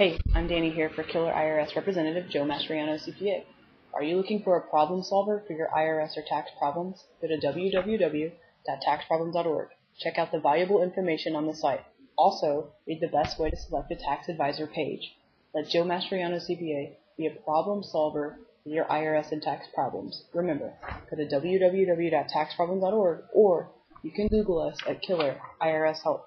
Hey, I'm Danny here for Killer IRS Representative Joe Mastriano, CPA. Are you looking for a problem solver for your IRS or tax problems? Go to www.taxproblem.org. Check out the valuable information on the site. Also, read the best way to select a tax advisor page. Let Joe Mastriano, CPA be a problem solver for your IRS and tax problems. Remember, go to www.taxproblem.org or you can Google us at Killer IRS Help.